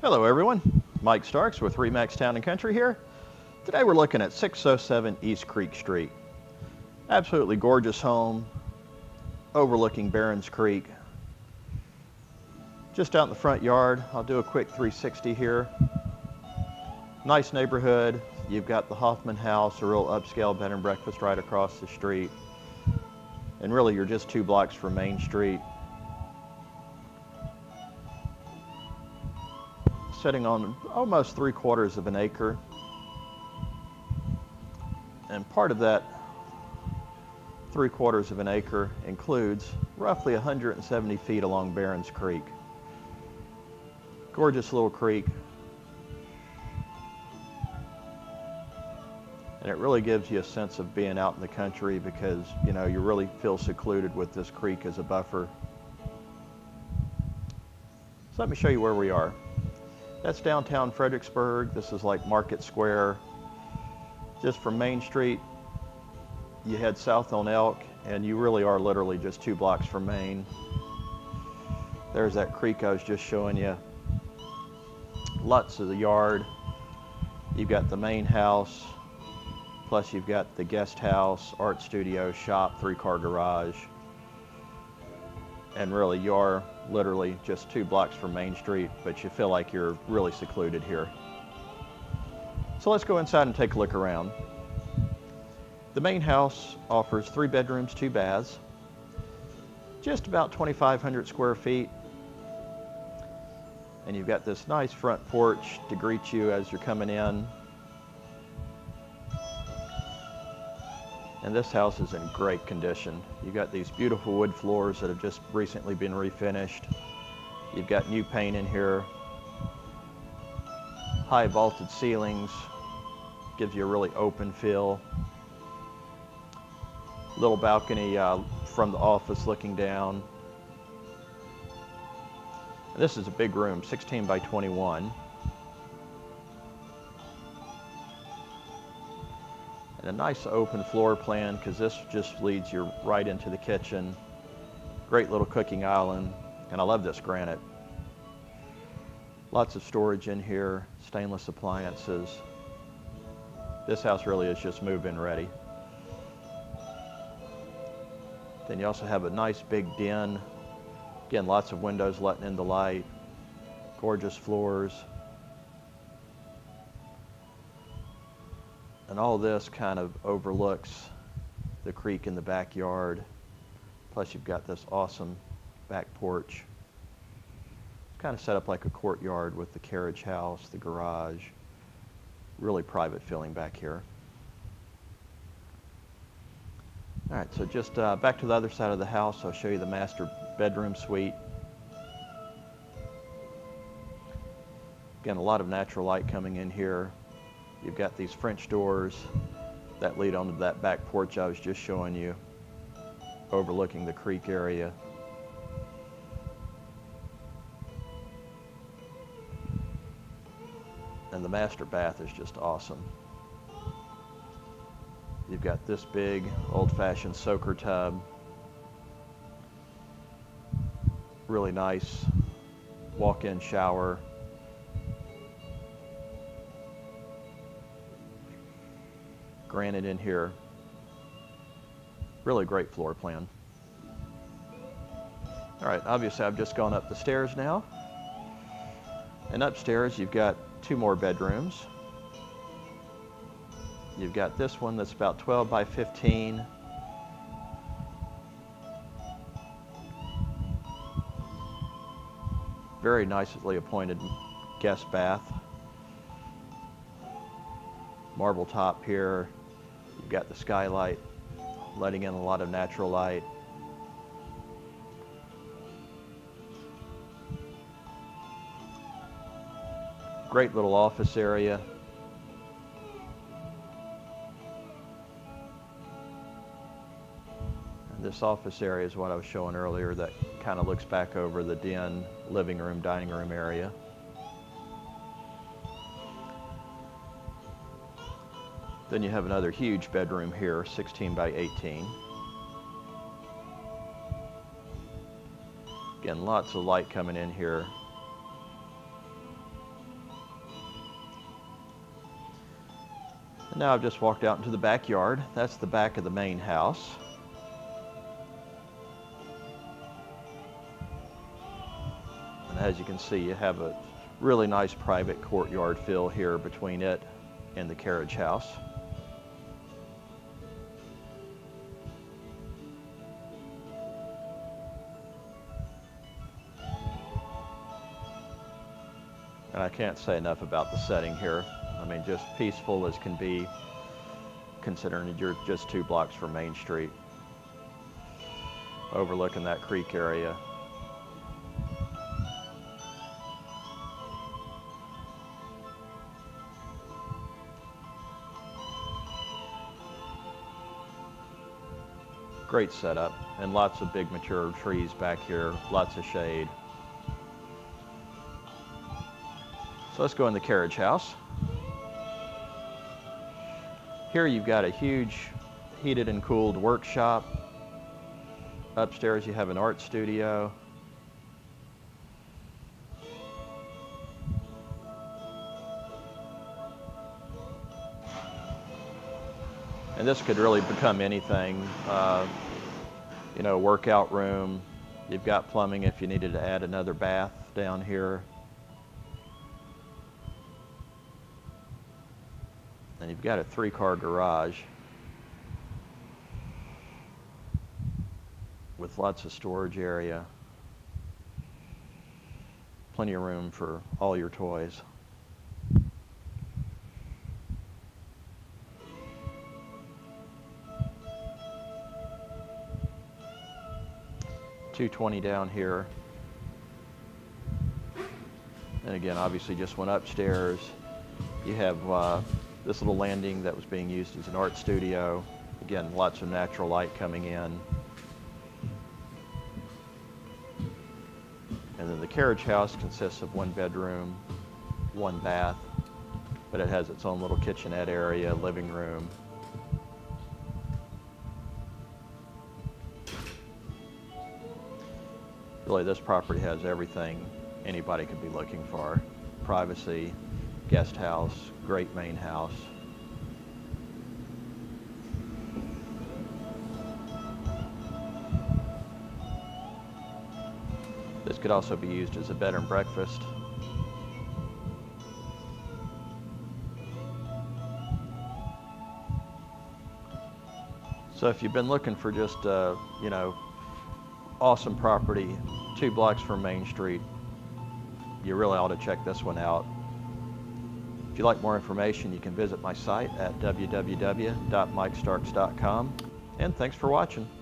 Hello everyone, Mike Starks with RE/MAX Town & Country here. Today we're looking at 607 East Creek Street. Absolutely gorgeous home, overlooking Barons Creek. Just out in the front yard, I'll do a quick 360 here. Nice neighborhood, you've got the Hoffman House, a real upscale bed and breakfast right across the street. And really you're just 2 blocks from Main Street. Sitting on almost 3/4 of an acre, and part of that 3/4 of an acre includes roughly 170 feet along Barons Creek. Gorgeous little creek, and it really gives you a sense of being out in the country because you know you really feel secluded with this creek as a buffer. So let me show you where we are. That's downtown Fredericksburg. This is like Market Square. Just from Main Street, you head south on Elk, and you really are literally just 2 blocks from Main. There's that creek I was just showing you. Lots of the yard. You've got the main house, plus you've got the guest house, art studio, shop, 3-car garage. And really, you are literally just 2 blocks from Main Street, but you feel like you're really secluded here. So let's go inside and take a look around. The main house offers 3 bedrooms, 2 baths, just about 2,500 square feet. And you've got this nice front porch to greet you as you're coming in. And this house is in great condition. You've got these beautiful wood floors that have just recently been refinished. You've got new paint in here. High vaulted ceilings. Gives you a really open feel. Little balcony from the office looking down. And this is a big room, 16 by 21. And a nice open floor plan, because this just leads you right into the kitchen. Great little cooking island, and I love this granite. Lots of storage in here, stainless appliances. This house really is just move-in ready. Then you also have a nice big den. Again, lots of windows letting in the light. Gorgeous floors. And all this kind of overlooks the creek in the backyard. Plus you've got this awesome back porch. It's kind of set up like a courtyard with the carriage house, the garage. Really private feeling back here. All right, so just back to the other side of the house. I'll show you the master bedroom suite. Again, a lot of natural light coming in here. You've got these French doors that lead onto that back porch I was just showing you, overlooking the creek area. And the master bath is just awesome. You've got this big old-fashioned soaker tub. Really nice walk-in shower. Granite in here. Really great floor plan. All right, obviously I've just gone up the stairs now. And upstairs you've got 2 more bedrooms. You've got this one that's about 12 by 15. Very nicely appointed guest bath. Marble top here. You've got the skylight letting in a lot of natural light. Great little office area. And this office area is what I was showing earlier that kind of looks back over the den, living room, dining room area. Then you have another huge bedroom here, 16 by 18. Again, lots of light coming in here. And now I've just walked out into the backyard. That's the back of the main house. And as you can see, you have a really nice private courtyard feel here between it and the carriage house. And I can't say enough about the setting here. I mean, just peaceful as can be, considering you're just 2 blocks from Main Street, overlooking that creek area. Great setup, and lots of big mature trees back here, lots of shade. So let's go in the carriage house. Here you've got a huge heated and cooled workshop. Upstairs you have an art studio. And this could really become anything. You know, workout room. You've got plumbing if you needed to add another bath down here. And you've got a 3-car garage with lots of storage area, plenty of room for all your toys. $220 down here, and again, obviously just went upstairs. You have this little landing that was being used as an art studio. Again, lots of natural light coming in. And then the carriage house consists of 1 bedroom, 1 bath, but it has its own little kitchenette area, living room. Really, this property has everything anybody could be looking for. Privacy, guest house, great main house. This could also be used as a bed and breakfast. So if you've been looking for just you know, awesome property 2 blocks from Main Street, you really ought to check this one out. If you'd like more information, you can visit my site at www.mikestarks.com, and thanks for watching.